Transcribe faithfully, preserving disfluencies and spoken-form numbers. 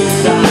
inside.